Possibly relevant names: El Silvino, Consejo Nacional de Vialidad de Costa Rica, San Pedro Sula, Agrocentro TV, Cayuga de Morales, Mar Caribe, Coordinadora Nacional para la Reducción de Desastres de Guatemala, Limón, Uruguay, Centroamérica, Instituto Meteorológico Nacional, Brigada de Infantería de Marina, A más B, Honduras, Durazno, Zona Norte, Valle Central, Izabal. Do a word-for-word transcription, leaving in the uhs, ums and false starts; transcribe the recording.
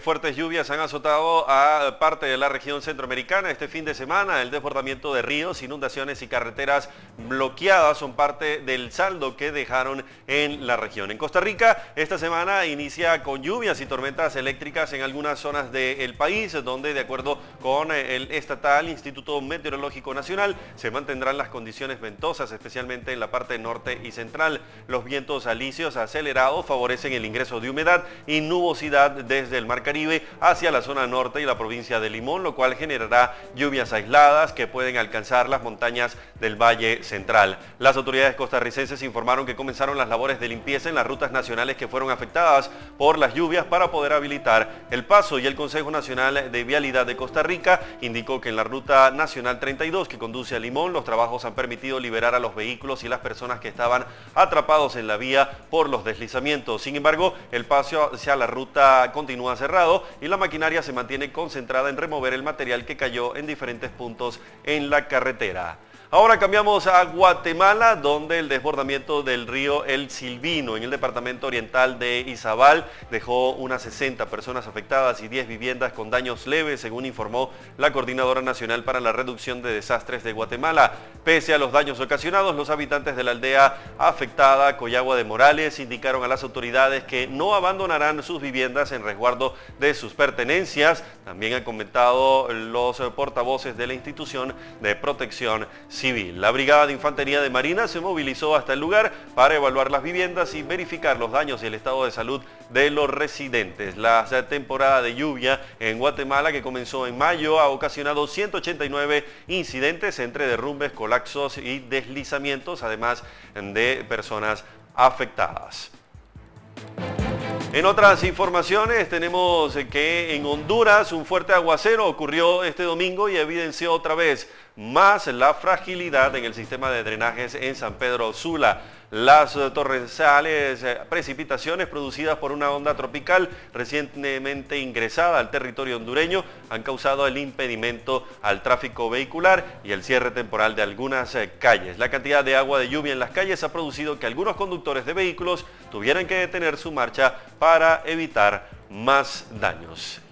Fuertes lluvias han azotado a parte de la región centroamericana este fin de semana. El desbordamiento de ríos, inundaciones y carreteras bloqueadas son parte del saldo que dejaron en la región. En Costa Rica, esta semana inicia con lluvias y tormentas eléctricas en algunas zonas del país, donde de acuerdo con el estatal Instituto Meteorológico Nacional se mantendrán las condiciones ventosas, especialmente en la parte norte y central. Los vientos alisios acelerados favorecen el ingreso de humedad y nubosidad desde el Mar Caribe hacia la zona norte y la provincia de Limón, lo cual generará lluvias aisladas que pueden alcanzar las montañas del Valle Central. Las autoridades costarricenses informaron que comenzaron las labores de limpieza en las rutas nacionales que fueron afectadas por las lluvias para poder habilitar el paso, y el Consejo Nacional de Vialidad de Costa Rica indicó que en la ruta nacional treinta y dos que conduce a Limón, los trabajos han permitido liberar a los vehículos y las personas que estaban atrapados en la vía por los deslizamientos. Sin embargo, el paso hacia la ruta continúa cerrado y la maquinaria se mantiene concentrada en remover el material que cayó en diferentes puntos en la carretera. Ahora cambiamos a Guatemala, donde el desbordamiento del río El Silvino en el departamento oriental de Izabal dejó unas sesenta personas afectadas y diez viviendas con daños leves, según informó la Coordinadora Nacional para la Reducción de Desastres de Guatemala. Pese a los daños ocasionados, los habitantes de la aldea afectada, Cayuga de Morales, indicaron a las autoridades que no abandonarán sus viviendas en resguardo de sus pertenencias. También han comentado los portavoces de la institución de protección civil. Civil. La Brigada de Infantería de Marina se movilizó hasta el lugar para evaluar las viviendas y verificar los daños y el estado de salud de los residentes. La temporada de lluvia en Guatemala, que comenzó en mayo, ha ocasionado ciento ochenta y nueve incidentes entre derrumbes, colapsos y deslizamientos, además de personas afectadas. En otras informaciones, tenemos que en Honduras un fuerte aguacero ocurrió este domingo y evidenció otra vez más la fragilidad en el sistema de drenajes en San Pedro Sula. Las torrenciales precipitaciones producidas por una onda tropical recientemente ingresada al territorio hondureño han causado el impedimento al tráfico vehicular y el cierre temporal de algunas calles. La cantidad de agua de lluvia en las calles ha producido que algunos conductores de vehículos tuvieran que detener su marcha para evitar más daños.